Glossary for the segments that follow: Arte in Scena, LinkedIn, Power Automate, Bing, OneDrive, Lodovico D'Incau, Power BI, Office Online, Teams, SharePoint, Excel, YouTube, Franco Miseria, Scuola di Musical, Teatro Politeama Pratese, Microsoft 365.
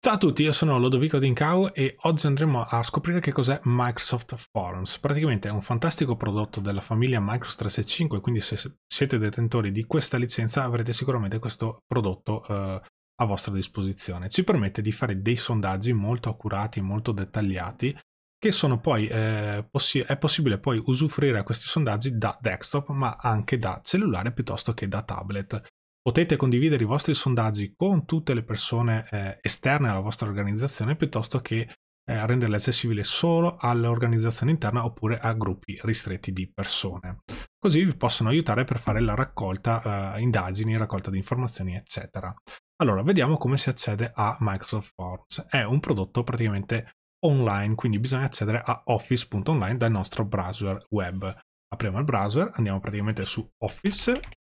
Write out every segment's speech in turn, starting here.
Ciao a tutti, io sono Lodovico D'Incau e oggi andremo a scoprire che cos'è Microsoft Forms. Praticamente è un fantastico prodotto della famiglia Microsoft 365, quindi se siete detentori di questa licenza avrete sicuramente questo prodotto a vostra disposizione. Ci permette di fare dei sondaggi molto accurati, molto dettagliati, che sono poi, è possibile poi usufruire a questi sondaggi da desktop, ma anche da cellulare piuttosto che da tablet. Potete condividere i vostri sondaggi con tutte le persone esterne alla vostra organizzazione piuttosto che renderli accessibili solo all'organizzazione interna oppure a gruppi ristretti di persone. Così vi possono aiutare per fare la raccolta indagini, raccolta di informazioni, eccetera. Allora, vediamo come si accede a Microsoft Forms. È un prodotto praticamente online, quindi bisogna accedere a office.online dal nostro browser web. Apriamo il browser, andiamo praticamente su office.com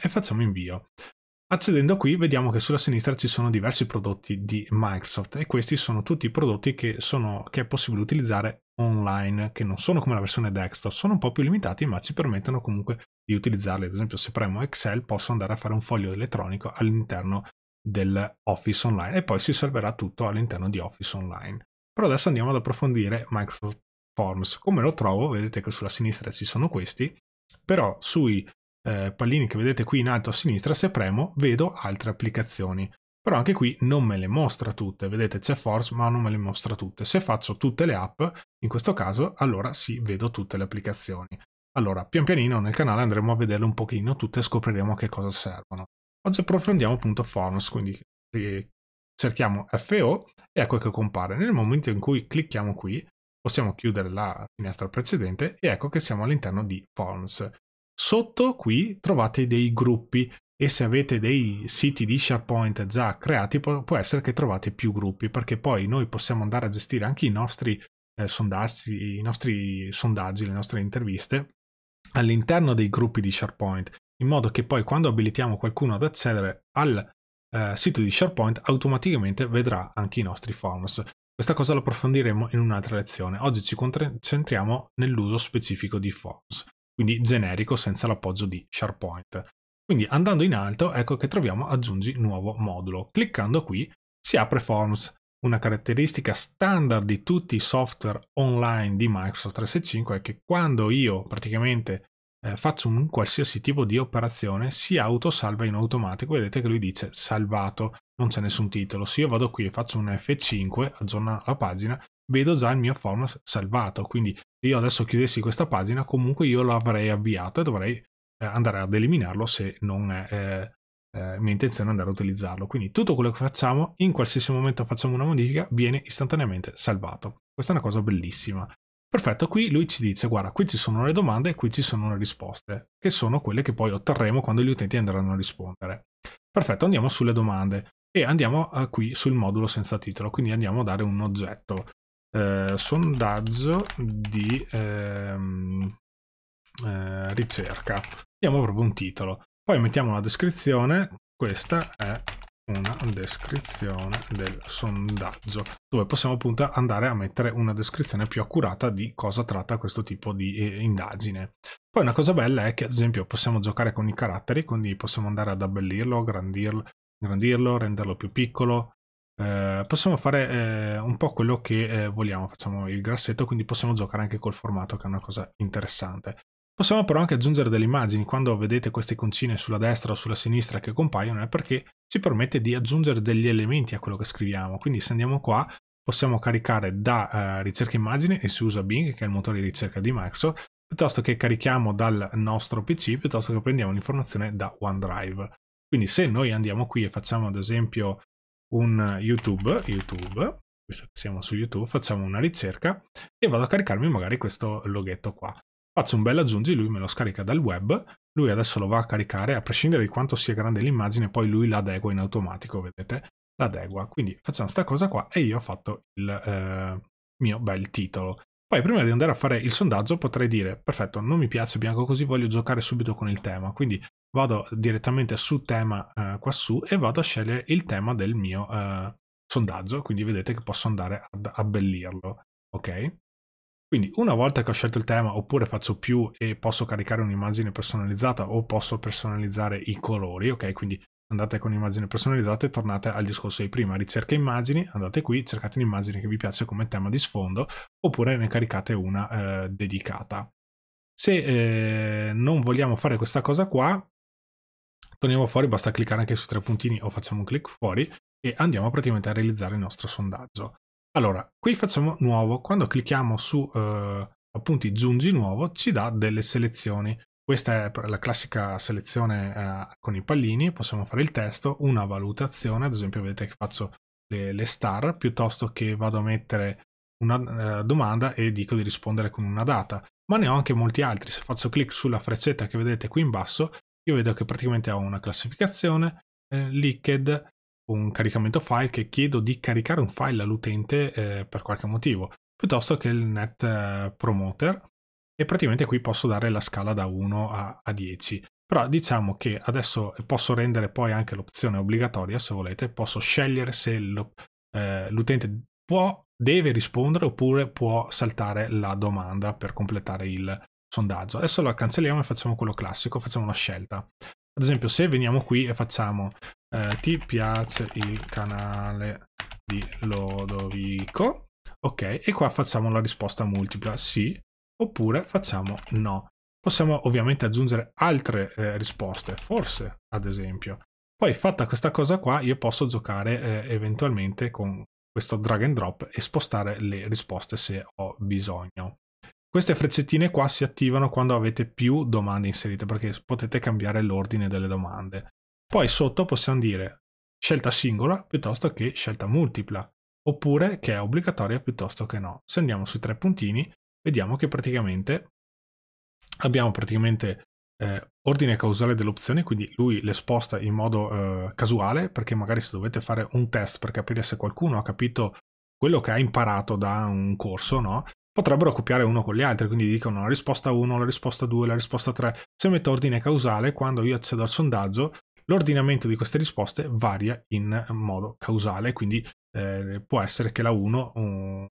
e facciamo invio. Accedendo qui vediamo che sulla sinistra ci sono diversi prodotti di Microsoft e questi sono tutti i prodotti che è possibile utilizzare online, che non sono come la versione desktop, sono un po' più limitati ma ci permettono comunque di utilizzarli. Ad esempio, se premo Excel posso andare a fare un foglio elettronico all'interno del Office Online e poi si salverà tutto all'interno di Office Online. Però adesso andiamo ad approfondire Microsoft Forms. Come lo trovo? Vedete che sulla sinistra ci sono questi, però sui pallini che vedete qui in alto a sinistra, se premo vedo altre applicazioni, però anche qui non me le mostra tutte. Vedete, c'è Forms ma non me le mostra tutte. Se faccio tutte le app, in questo caso, allora sì, vedo tutte le applicazioni. Allora pian pianino nel canale andremo a vederle un pochino tutte e scopriremo a che cosa servono. Oggi approfondiamo appunto Forms, quindi cerchiamo FO e ecco che compare. Nel momento in cui clicchiamo qui possiamo chiudere la finestra precedente e ecco che siamo all'interno di Forms. Sotto qui trovate dei gruppi e se avete dei siti di SharePoint già creati può essere che trovate più gruppi, perché poi noi possiamo andare a gestire anche i nostri sondaggi, le nostre interviste all'interno dei gruppi di SharePoint, in modo che poi quando abilitiamo qualcuno ad accedere al sito di SharePoint automaticamente vedrà anche i nostri forms. Questa cosa la approfondiremo in un'altra lezione. Oggi ci concentriamo nell'uso specifico di forms, quindi generico senza l'appoggio di SharePoint. Quindi andando in alto ecco che troviamo aggiungi nuovo modulo. Cliccando qui si apre Forms, una caratteristica standard di tutti i software online di Microsoft 365 è che quando io praticamente faccio un qualsiasi tipo di operazione si autosalva in automatico. Vedete che lui dice salvato, non c'è nessun titolo. Se io vado qui e faccio un F5, aggiorna la pagina, vedo già il mio form salvato, quindi se io adesso chiudessi questa pagina comunque io lo avrei avviato e dovrei andare ad eliminarlo se non è mia intenzione andare a utilizzarlo. Quindi tutto quello che facciamo, in qualsiasi momento facciamo una modifica, viene istantaneamente salvato. Questa è una cosa bellissima. Perfetto, qui lui ci dice guarda, qui ci sono le domande e qui ci sono le risposte, che sono quelle che poi otterremo quando gli utenti andranno a rispondere. Perfetto, andiamo sulle domande e andiamo qui sul modulo senza titolo, quindi andiamo a dare un oggetto. Sondaggio di ricerca, diamo proprio un titolo, poi mettiamo una descrizione. Questa è una descrizione del sondaggio dove possiamo appunto andare a mettere una descrizione più accurata di cosa tratta questo tipo di indagine. Poi una cosa bella è che ad esempio possiamo giocare con i caratteri, quindi possiamo andare ad abbellirlo, ingrandirlo, renderlo più piccolo. Possiamo fare un po' quello che vogliamo, facciamo il grassetto, quindi possiamo giocare anche col formato, che è una cosa interessante. Possiamo però anche aggiungere delle immagini. Quando vedete queste iconcine sulla destra o sulla sinistra che compaiono è perché ci permette di aggiungere degli elementi a quello che scriviamo. Quindi se andiamo qua possiamo caricare da ricerca immagini, e si usa Bing che è il motore di ricerca di Microsoft, piuttosto che carichiamo dal nostro PC, piuttosto che prendiamo l'informazione da OneDrive. Quindi se noi andiamo qui e facciamo ad esempio un YouTube, visto che siamo su YouTube, facciamo una ricerca e vado a caricarmi magari questo loghetto qua. Faccio un bel aggiungi, lui me lo scarica dal web, lui adesso lo va a caricare, a prescindere di quanto sia grande l'immagine, poi lui l'adegua in automatico, vedete? L'adegua, quindi facciamo sta cosa qua e io ho fatto il mio bel titolo. Poi prima di andare a fare il sondaggio potrei dire, perfetto, non mi piace bianco così, voglio giocare subito con il tema, quindi vado direttamente su tema quassù e vado a scegliere il tema del mio sondaggio, quindi vedete che posso andare ad abbellirlo, ok? Quindi una volta che ho scelto il tema, oppure faccio più e posso caricare un'immagine personalizzata o posso personalizzare i colori, ok? Quindi andate con immagini personalizzate e tornate al discorso di prima. Ricerca immagini, andate qui, cercate un'immagine che vi piace come tema di sfondo oppure ne caricate una dedicata. Se non vogliamo fare questa cosa qua, torniamo fuori, basta cliccare anche su tre puntini o facciamo un clic fuori e andiamo praticamente a realizzare il nostro sondaggio. Allora, qui facciamo nuovo, quando clicchiamo su appunti giungi nuovo ci dà delle selezioni. Questa è la classica selezione con i pallini, possiamo fare il testo, una valutazione, ad esempio vedete che faccio le star, piuttosto che vado a mettere una domanda e dico di rispondere con una data, ma ne ho anche molti altri. Se faccio clic sulla freccetta che vedete qui in basso, io vedo che praticamente ho una classificazione, leaked, un caricamento file che chiedo di caricare un file all'utente per qualche motivo, piuttosto che il net promoter. E praticamente qui posso dare la scala da 1 a 10, però diciamo che adesso posso rendere poi anche l'opzione obbligatoria. Se volete posso scegliere se l'utente deve rispondere oppure può saltare la domanda per completare il sondaggio. Adesso la cancelliamo e facciamo quello classico, facciamo una scelta. Ad esempio se veniamo qui e facciamo ti piace il canale di Lodovico? Ok, e qua facciamo la risposta multipla, sì. Oppure facciamo no. Possiamo ovviamente aggiungere altre risposte, forse ad esempio. Poi fatta questa cosa qua io posso giocare eventualmente con questo drag and drop e spostare le risposte se ho bisogno. Queste freccettine qua si attivano quando avete più domande inserite perché potete cambiare l'ordine delle domande. Poi sotto possiamo dire scelta singola piuttosto che scelta multipla, oppure che è obbligatoria piuttosto che no. Se andiamo sui tre puntini vediamo che praticamente abbiamo ordine causale delle opzioni, quindi lui le sposta in modo casuale, perché magari se dovete fare un test per capire se qualcuno ha capito quello che ha imparato da un corso, no? Potrebbero copiare uno con gli altri, quindi dicono la risposta 1, la risposta 2, la risposta 3. Se metto ordine causale, quando io accedo al sondaggio, l'ordinamento di queste risposte varia in modo causale, quindi può essere che la 1,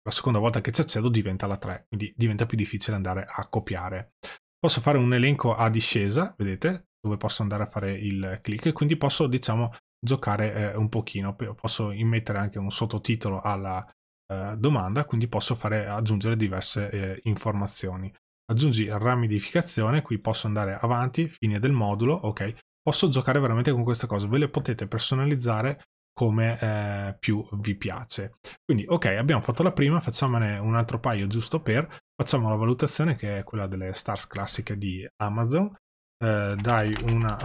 la seconda volta che ci accedo, diventa la 3, quindi diventa più difficile andare a copiare. Posso fare un elenco a discesa, vedete, dove posso andare a fare il click, e quindi posso, diciamo, giocare un pochino. Posso immettere anche un sottotitolo alla domanda, quindi posso aggiungere diverse informazioni. Aggiungi ramificazione, qui posso andare avanti, fine del modulo, ok. Posso giocare veramente con queste cose, ve le potete personalizzare come più vi piace. Quindi ok, abbiamo fatto la prima, facciamone un altro paio giusto per, facciamo la valutazione che è quella delle stars classiche di Amazon, dai una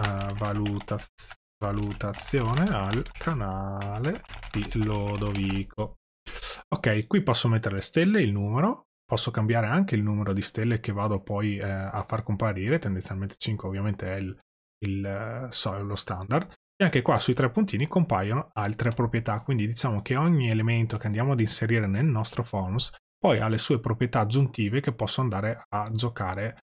valutazione al canale di Lodovico. Ok, qui posso mettere le stelle, il numero, posso cambiare anche il numero di stelle che vado poi a far comparire, tendenzialmente 5 ovviamente è lo standard. E anche qua sui tre puntini compaiono altre proprietà, quindi diciamo che ogni elemento che andiamo ad inserire nel nostro forms poi ha le sue proprietà aggiuntive che posso andare a giocare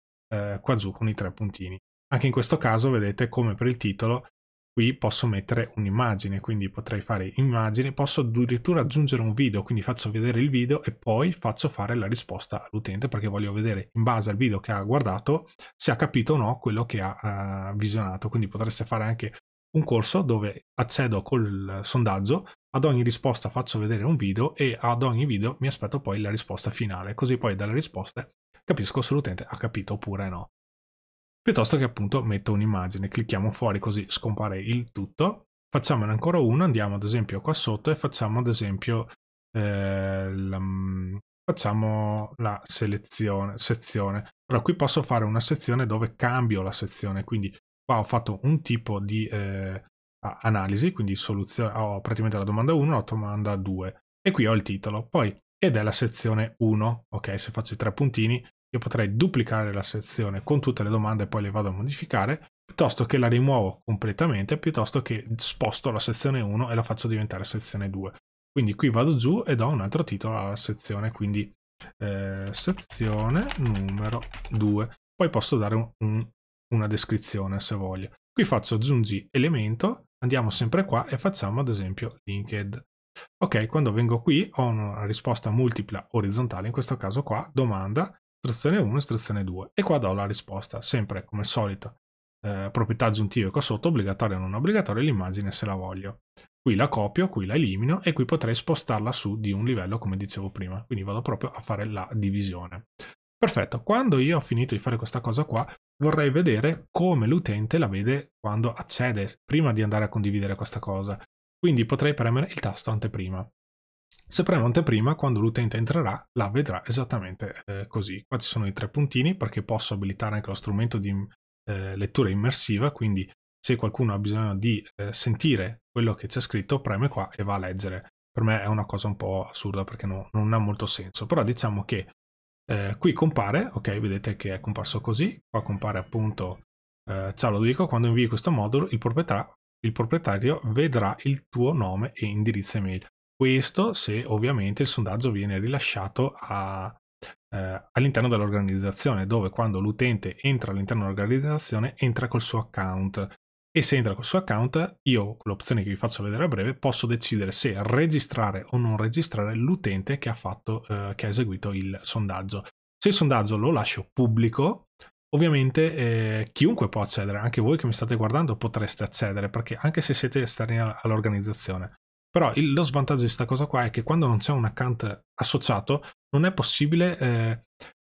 qua giù con i tre puntini. Anche in questo caso vedete come per il titolo qui posso mettere un'immagine, quindi potrei fare immagine, posso addirittura aggiungere un video, quindi faccio vedere il video e poi faccio fare la risposta all'utente perché voglio vedere in base al video che ha guardato se ha capito o no quello che ha visionato. Quindi potreste fare anche un corso dove accedo col sondaggio, ad ogni risposta faccio vedere un video e ad ogni video mi aspetto poi la risposta finale, così poi dalle risposte capisco se l'utente ha capito oppure no. Piuttosto che appunto metto un'immagine, clicchiamo fuori così scompare il tutto, facciamone ancora una, andiamo ad esempio qua sotto e facciamo ad esempio la sezione. Allora qui posso fare una sezione dove cambio la sezione, quindi qua ho fatto un tipo di analisi, quindi soluzione, ho praticamente la domanda 1, la domanda 2 e qui ho il titolo, poi ed è la sezione 1, ok? Se faccio i tre puntini io potrei duplicare la sezione con tutte le domande e poi le vado a modificare, piuttosto che la rimuovo completamente, piuttosto che sposto la sezione 1 e la faccio diventare sezione 2. Quindi qui vado giù e do un altro titolo alla sezione, quindi sezione numero 2. Poi posso dare una descrizione se voglio. Qui faccio aggiungi elemento, andiamo sempre qua e facciamo ad esempio LinkedIn. Ok, quando vengo qui ho una risposta multipla orizzontale, in questo caso qua, domanda, istruzione 1, istruzione 2, e qua do la risposta, sempre come al solito proprietà aggiuntive qua sotto, obbligatoria o non obbligatoria, l'immagine se la voglio. Qui la copio, qui la elimino e qui potrei spostarla su di un livello come dicevo prima, quindi vado proprio a fare la divisione. Perfetto, quando io ho finito di fare questa cosa qua vorrei vedere come l'utente la vede quando accede, prima di andare a condividere questa cosa. Quindi potrei premere il tasto anteprima. Se premo anteprima, quando l'utente entrerà la vedrà esattamente così. Qua ci sono i tre puntini perché posso abilitare anche lo strumento di lettura immersiva, quindi se qualcuno ha bisogno di sentire quello che c'è scritto preme qua e va a leggere. Per me è una cosa un po' assurda perché non ha molto senso, però diciamo che qui compare, ok, vedete che è comparso così, qua compare appunto ciao Lodovico, quando invii questo modulo il proprietario vedrà il tuo nome e indirizzo email. Questo se ovviamente il sondaggio viene rilasciato all'interno dell'organizzazione, dove quando l'utente entra all'interno dell'organizzazione entra col suo account, e se entra col suo account io, con l'opzione che vi faccio vedere a breve, posso decidere se registrare o non registrare l'utente che ha eseguito il sondaggio. Se il sondaggio lo lascio pubblico, ovviamente chiunque può accedere, anche voi che mi state guardando potreste accedere, perché anche se siete esterni all'organizzazione. Però lo svantaggio di questa cosa qua è che quando non c'è un account associato non è possibile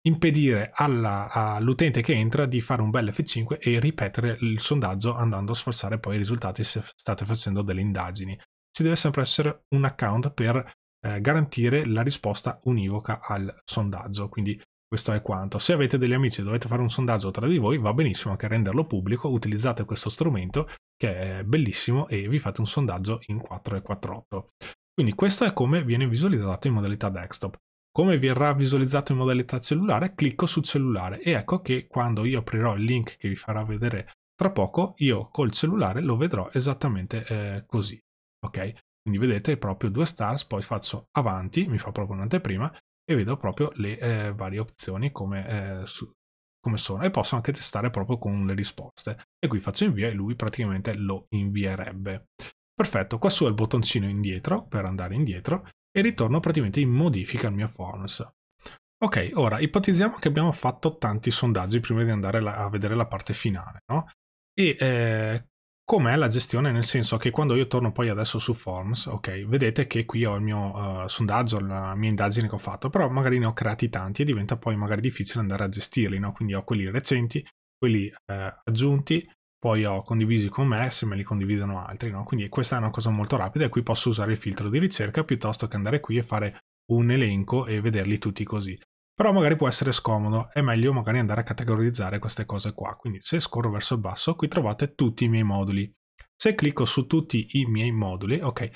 impedire all'utente che entra di fare un bel F5 e ripetere il sondaggio andando a sforzare poi i risultati se state facendo delle indagini. Ci deve sempre essere un account per garantire la risposta univoca al sondaggio, quindi questo è quanto. Se avete degli amici e dovete fare un sondaggio tra di voi va benissimo anche renderlo pubblico, utilizzate questo strumento che è bellissimo e vi fate un sondaggio in 4 e 4/8. Quindi questo è come viene visualizzato in modalità desktop. Come verrà visualizzato in modalità cellulare? Clicco sul cellulare e ecco che quando io aprirò il link che vi farà vedere tra poco, io col cellulare lo vedrò esattamente così. Ok? Quindi vedete proprio 2 stars, poi faccio avanti, mi fa proprio un'anteprima e vedo proprio le varie opzioni come sono, e posso anche testare proprio con le risposte, e qui faccio invia e lui praticamente lo invierebbe. Perfetto, qua su è il bottoncino indietro per andare indietro e ritorno praticamente in modifica al mio forms. Ok, ora ipotizziamo che abbiamo fatto tanti sondaggi prima di andare a vedere la parte finale, no? E com'è la gestione, nel senso che quando io torno poi adesso su Forms, ok, vedete che qui ho il mio sondaggio, la mia indagine che ho fatto, però magari ne ho creati tanti e diventa poi magari difficile andare a gestirli, no? Quindi ho quelli recenti, quelli aggiunti, poi ho condivisi con me, se me li condividono altri, no? Quindi questa è una cosa molto rapida e qui posso usare il filtro di ricerca piuttosto che andare qui e fare un elenco e vederli tutti così. Però magari può essere scomodo, è meglio magari andare a categorizzare queste cose qua. Quindi se scorro verso il basso, qui trovate tutti i miei moduli. Se clicco su tutti i miei moduli, ok,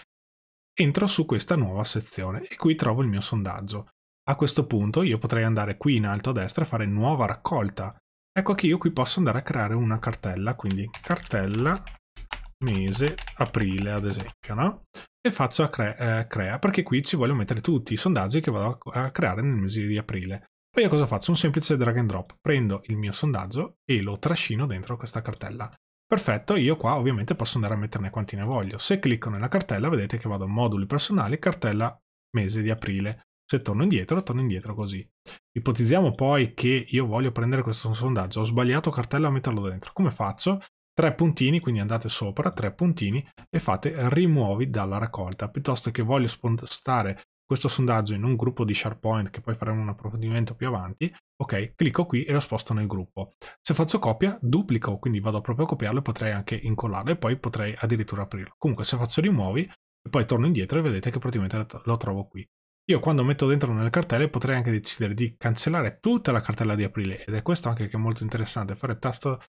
entro su questa nuova sezione e qui trovo il mio sondaggio. A questo punto io potrei andare qui in alto a destra e fare nuova raccolta. Ecco che io qui posso andare a creare una cartella, quindi cartella mese aprile ad esempio, no? E faccio a crea, perché qui ci voglio mettere tutti i sondaggi che vado a creare nel mese di aprile. Poi io cosa faccio? Un semplice drag and drop, prendo il mio sondaggio e lo trascino dentro questa cartella. Perfetto, io qua ovviamente posso andare a metterne quanti ne voglio. Se clicco nella cartella vedete che vado a moduli personali, cartella mese di aprile. Se torno indietro così. Ipotizziamo poi che io voglio prendere questo sondaggio, ho sbagliato cartella a metterlo dentro, come faccio? 3 puntini, quindi andate sopra, 3 puntini e fate rimuovi dalla raccolta. Piuttosto che voglio spostare questo sondaggio in un gruppo di SharePoint, che poi faremo un approfondimento più avanti, ok, clicco qui e lo sposto nel gruppo. Se faccio copia, duplico, quindi vado proprio a copiarlo e potrei anche incollarlo e poi potrei addirittura aprirlo. Comunque se faccio rimuovi e poi torno indietro e vedete che praticamente lo trovo qui. Io quando metto dentro nelle cartelle potrei anche decidere di cancellare tutta la cartella di aprile, ed è questo anche che è molto interessante, fare il tasto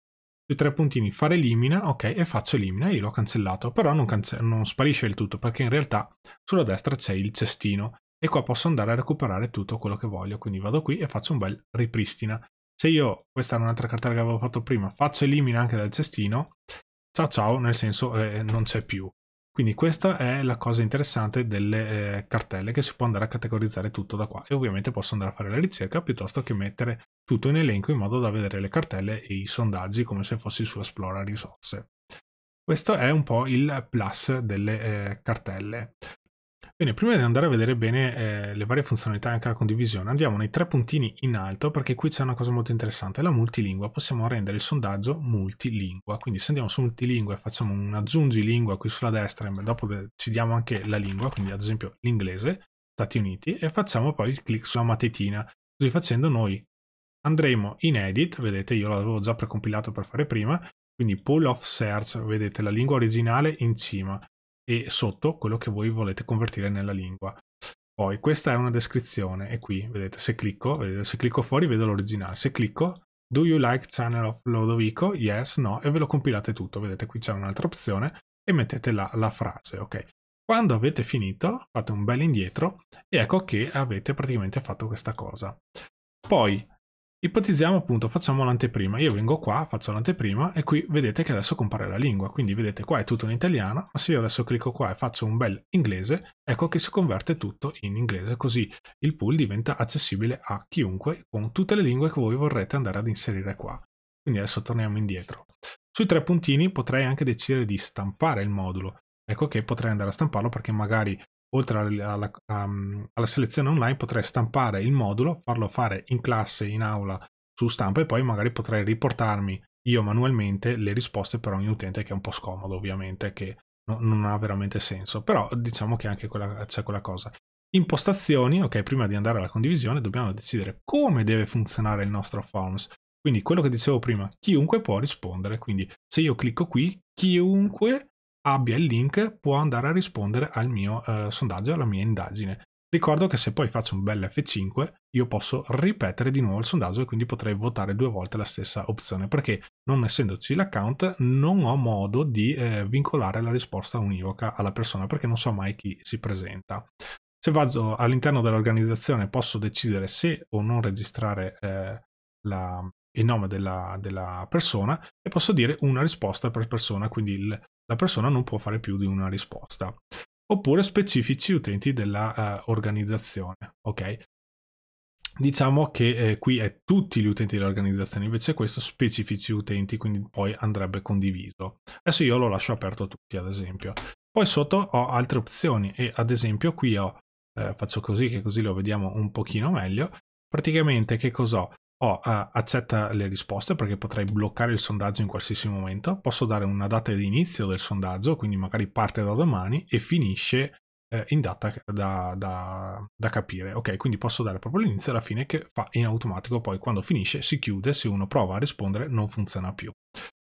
3 puntini, fare elimina, ok, e faccio elimina. Io l'ho cancellato, però non sparisce il tutto, perché in realtà sulla destra c'è il cestino e qua posso andare a recuperare tutto quello che voglio. Quindi vado qui e faccio un bel ripristina. Se io, questa era un'altra cartella che avevo fatto prima, faccio elimina anche dal cestino, ciao ciao, nel senso non c'è più. Quindi questa è la cosa interessante delle cartelle, che si può andare a categorizzare tutto da qua, e ovviamente posso andare a fare la ricerca piuttosto che mettere tutto in elenco in modo da vedere le cartelle e i sondaggi come se fossi su Esplora risorse. Questo è un po' il plus delle cartelle. Bene, prima di andare a vedere bene le varie funzionalità e anche la condivisione, andiamo nei tre puntini in alto, perché qui c'è una cosa molto interessante, la multilingua. Possiamo rendere il sondaggio multilingua, quindi se andiamo su multilingua e facciamo un aggiungi lingua qui sulla destra, e dopo ci diamo anche la lingua, quindi ad esempio l'inglese, Stati Uniti, e facciamo poi il clic sulla matitina. Così facendo noi andremo in edit, vedete io l'avevo già precompilato per fare prima, quindi pool of search, vedete la lingua originale in cima e sotto quello che voi volete convertire nella lingua. Poi questa è una descrizione e qui vedete se clicco, fuori vedo l'originale, se clicco do you like channel of Lodovico, yes, no, e ve lo compilate tutto, vedete qui c'è un'altra opzione e mettete la frase, ok. Quando avete finito fate un bel indietro e ecco che avete praticamente fatto questa cosa. Poi ipotizziamo appunto, facciamo l'anteprima, io vengo qua, faccio l'anteprima e qui vedete che adesso compare la lingua, quindi vedete qua è tutto in italiano, ma se io adesso clicco qua e faccio un bel inglese, ecco che si converte tutto in inglese, così il pool diventa accessibile a chiunque con tutte le lingue che voi vorrete andare ad inserire qua. Quindi adesso torniamo indietro. Sui tre puntini potrei anche decidere di stampare il modulo, ecco che potrei andare a stamparlo perché magari oltre alla selezione online potrei stampare il modulo, farlo fare in classe, in aula, su stampa e poi magari potrei riportarmi io manualmente le risposte per ogni utente, che è un po' scomodo ovviamente, che non ha veramente senso, però diciamo che anche c'è quella cosa. Impostazioni, ok, prima di andare alla condivisione dobbiamo decidere come deve funzionare il nostro forms, quindi quello che dicevo prima, chiunque può rispondere, quindi se io clicco qui, chiunque abbia il link può andare a rispondere al mio sondaggio, alla mia indagine. Ricordo che se poi faccio un bel F5 io posso ripetere di nuovo il sondaggio e quindi potrei votare due volte la stessa opzione, perché non essendoci l'account non ho modo di vincolare la risposta univoca alla persona, perché non so mai chi si presenta. Se vado all'interno dell'organizzazione posso decidere se o non registrare il nome della persona e posso dire una risposta per persona, quindi la persona non può fare più di una risposta, oppure specifici utenti della organizzazione, ok? Diciamo che qui è tutti gli utenti dell'organizzazione, invece questo specifici utenti, quindi poi andrebbe condiviso. Adesso io lo lascio aperto a tutti, ad esempio. Poi sotto ho altre opzioni e ad esempio qui faccio così, che così lo vediamo un pochino meglio. Praticamente che cos'ho? Accetta le risposte, perché potrei bloccare il sondaggio in qualsiasi momento, posso dare una data di inizio del sondaggio, quindi magari parte da domani e finisce in data da capire, ok, quindi posso dare proprio l'inizio e la fine, che fa in automatico, poi quando finisce si chiude, se uno prova a rispondere non funziona più.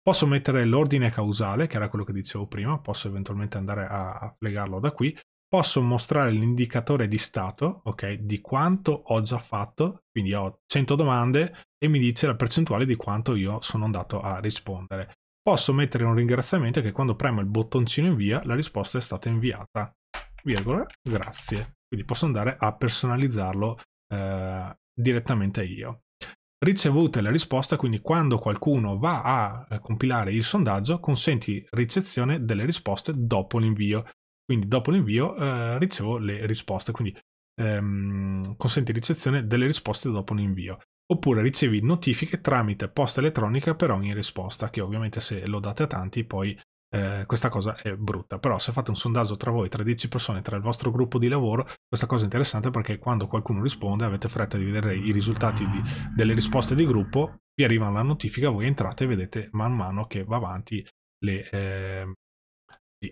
Posso mettere l'ordine causale, che era quello che dicevo prima, posso eventualmente andare a legarlo da qui. Posso mostrare l'indicatore di stato, ok, di quanto ho già fatto, quindi ho 100 domande e mi dice la percentuale di quanto io sono andato a rispondere. Posso mettere un ringraziamento che quando premo il bottoncino invia la risposta è stata inviata, virgola, grazie. Quindi posso andare a personalizzarlo direttamente io. Ricevute la risposta, quindi quando qualcuno va a compilare il sondaggio consenti ricezione delle risposte dopo l'invio. Quindi dopo l'invio ricevo le risposte, quindi consenti ricezione delle risposte dopo l'invio. Oppure ricevi notifiche tramite posta elettronica per ogni risposta, che ovviamente se lo date a tanti poi questa cosa è brutta. Però se fate un sondaggio tra voi, tra 10 persone, tra il vostro gruppo di lavoro, questa cosa è interessante perché quando qualcuno risponde avete fretta di vedere i risultati delle risposte di gruppo, vi arriva la notifica, voi entrate e vedete man mano che va avanti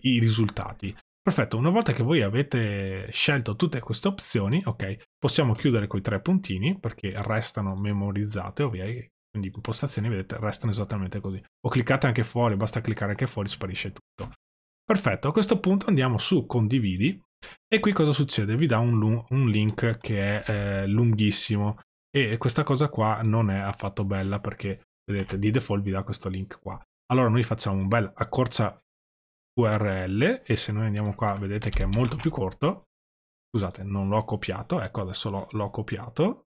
i risultati. Perfetto, una volta che voi avete scelto tutte queste opzioni, ok, possiamo chiudere con i tre puntini perché restano memorizzate, ovviamente, quindi impostazioni, vedete, restano esattamente così. O cliccate anche fuori, basta cliccare anche fuori, sparisce tutto. Perfetto, a questo punto andiamo su condividi e qui cosa succede? Vi dà un link che è lunghissimo e questa cosa qua non è affatto bella perché, vedete, di default vi dà questo link qua. Allora noi facciamo un bel accorcia URL e se noi andiamo qua vedete che è molto più corto, scusate non l'ho copiato, ecco adesso l'ho copiato,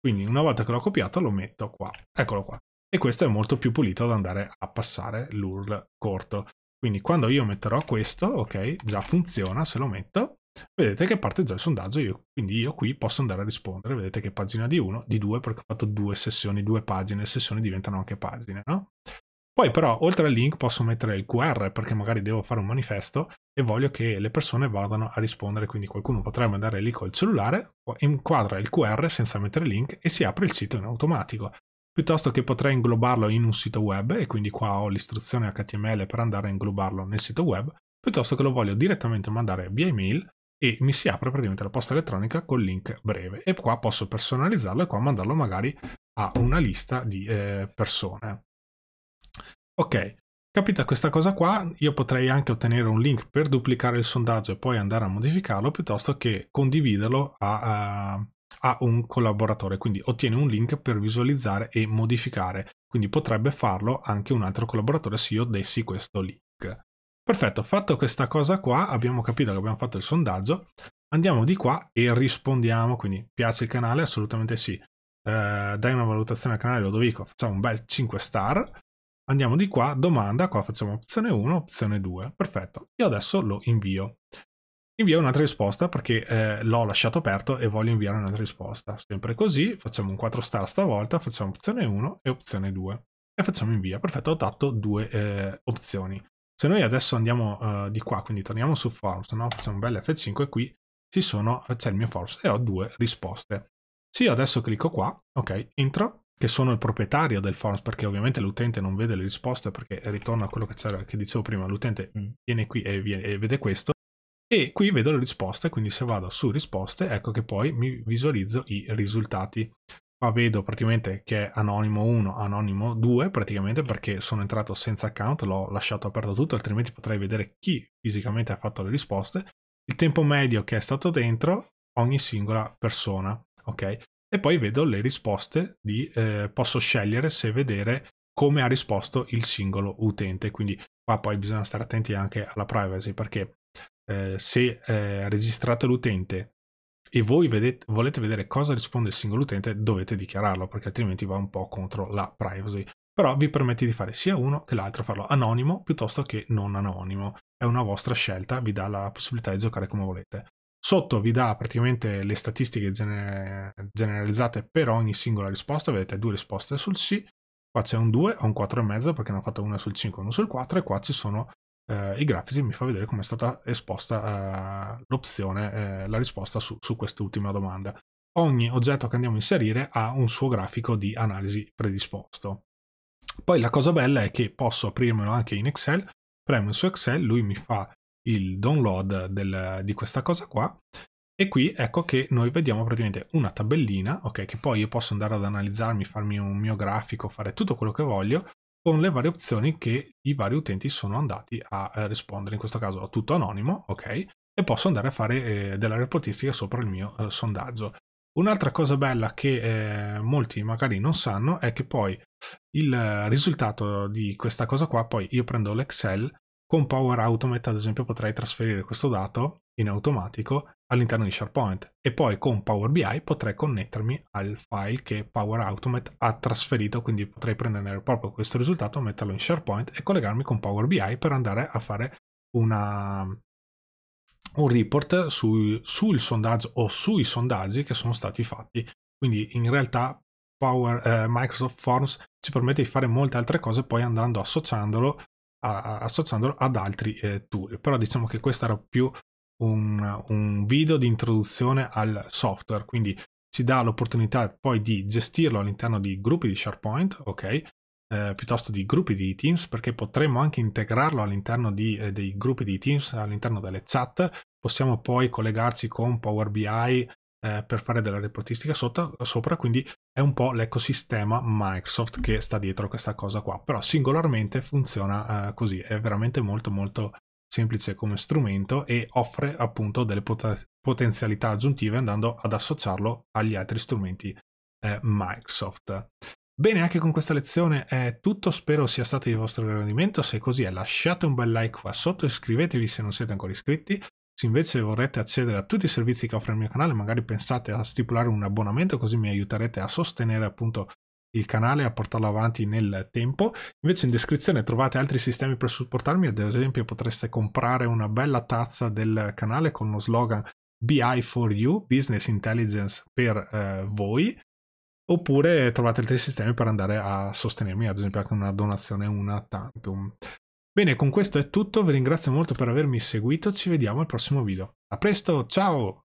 quindi una volta che l'ho copiato lo metto qua, eccolo qua, e questo è molto più pulito da andare a passare l'URL corto, quindi quando io metterò questo, ok, già funziona, se lo metto vedete che parte già il sondaggio, quindi io qui posso andare a rispondere, vedete che pagina di 1, di 2 perché ho fatto due sessioni, due pagine, sessioni diventano anche pagine, no? Poi però oltre al link posso mettere il QR, perché magari devo fare un manifesto e voglio che le persone vadano a rispondere, quindi qualcuno potrebbe andare lì col cellulare, inquadra il QR senza mettere link e si apre il sito in automatico. Piuttosto che potrei inglobarlo in un sito web, e quindi qua ho l'istruzione HTML per andare a inglobarlo nel sito web, piuttosto che lo voglio direttamente mandare via email e mi si apre praticamente la posta elettronica col link breve. E qua posso personalizzarlo e qua mandarlo magari a una lista di persone. Ok, capita questa cosa qua, io potrei anche ottenere un link per duplicare il sondaggio e poi andare a modificarlo, piuttosto che condividerlo a un collaboratore, quindi ottiene un link per visualizzare e modificare, quindi potrebbe farlo anche un altro collaboratore se io dessi questo link. Perfetto, fatto questa cosa qua, abbiamo capito che abbiamo fatto il sondaggio, andiamo di qua e rispondiamo, quindi piace il canale? Assolutamente sì. Dai una valutazione al canale Lodovico, facciamo un bel 5 star. Andiamo di qua, domanda, qua facciamo opzione 1, opzione 2, perfetto. Io adesso lo invio. Invio un'altra risposta perché l'ho lasciato aperto e voglio inviare un'altra risposta. Sempre così, facciamo un 4 star stavolta, facciamo opzione 1 e opzione 2. E facciamo invia, perfetto, ho dato due opzioni. Se noi adesso andiamo di qua, quindi torniamo su Forms, no? Facciamo un bel F5 e qui c'è il mio Forms e ho due risposte. Se io adesso clicco qua, ok, entro, che sono il proprietario del forms, perché ovviamente l'utente non vede le risposte, perché ritorno a quello che dicevo prima, l'utente viene qui e vede questo, e qui vedo le risposte, quindi se vado su risposte, ecco che poi mi visualizzo i risultati. Qua vedo praticamente che è anonimo 1, anonimo 2, praticamente perché sono entrato senza account, l'ho lasciato aperto tutto, altrimenti potrei vedere chi fisicamente ha fatto le risposte, il tempo medio che è stato dentro, ogni singola persona, ok? E poi vedo le risposte, posso scegliere se vedere come ha risposto il singolo utente, quindi qua poi bisogna stare attenti anche alla privacy, perché se registrate l'utente e voi volete vedere cosa risponde il singolo utente, dovete dichiararlo, perché altrimenti va un po' contro la privacy. Però vi permette di fare sia uno che l'altro, farlo anonimo piuttosto che non anonimo, è una vostra scelta, vi dà la possibilità di giocare come volete. Sotto vi dà praticamente le statistiche generalizzate per ogni singola risposta, vedete due risposte sul sì, qua c'è un 2, un 4,5 perché ne ho fatto una sul 5 e una sul 4, e qua ci sono i grafici, mi fa vedere come è stata esposta l'opzione, la risposta su quest'ultima domanda. Ogni oggetto che andiamo a inserire ha un suo grafico di analisi predisposto. Poi la cosa bella è che posso aprirmelo anche in Excel, premo su Excel, lui mi fa il download di questa cosa qua, e qui ecco che noi vediamo praticamente una tabellina, ok, che poi io posso andare ad analizzarmi, farmi un mio grafico, fare tutto quello che voglio con le varie opzioni che i vari utenti sono andati a rispondere. In questo caso ho tutto anonimo, ok, e posso andare a fare della reportistica sopra il mio sondaggio. Un'altra cosa bella che molti magari non sanno è che poi il risultato di questa cosa qua, poi io prendo l'Excel. Con Power Automate, ad esempio, potrei trasferire questo dato in automatico all'interno di SharePoint e poi con Power BI potrei connettermi al file che Power Automate ha trasferito, quindi potrei prendere proprio questo risultato, metterlo in SharePoint e collegarmi con Power BI per andare a fare un report sul sondaggio o sui sondaggi che sono stati fatti. Quindi in realtà Microsoft Forms ci permette di fare molte altre cose poi andando associandolo ad altri tool, però diciamo che questo era più un video di introduzione al software, quindi ci dà l'opportunità poi di gestirlo all'interno di gruppi di SharePoint, ok, piuttosto di gruppi di Teams, perché potremmo anche integrarlo all'interno dei gruppi di Teams, all'interno delle chat, possiamo poi collegarci con Power BI per fare della reportistica sopra, quindi è un po' l'ecosistema Microsoft che sta dietro questa cosa qua, però singolarmente funziona così, è veramente molto molto semplice come strumento e offre appunto delle potenzialità aggiuntive andando ad associarlo agli altri strumenti Microsoft. Bene, anche con questa lezione è tutto, spero sia stato di vostro gradimento, se così è lasciate un bel like qua sotto, iscrivetevi se non siete ancora iscritti. Se invece vorrete accedere a tutti i servizi che offre il mio canale, magari pensate a stipulare un abbonamento, così mi aiuterete a sostenere appunto il canale e a portarlo avanti nel tempo. Invece in descrizione trovate altri sistemi per supportarmi, ad esempio potreste comprare una bella tazza del canale con lo slogan BI for you, Business Intelligence per voi. Oppure trovate altri sistemi per andare a sostenermi, ad esempio anche una donazione una tantum. Bene, con questo è tutto, vi ringrazio molto per avermi seguito, ci vediamo al prossimo video. A presto, ciao!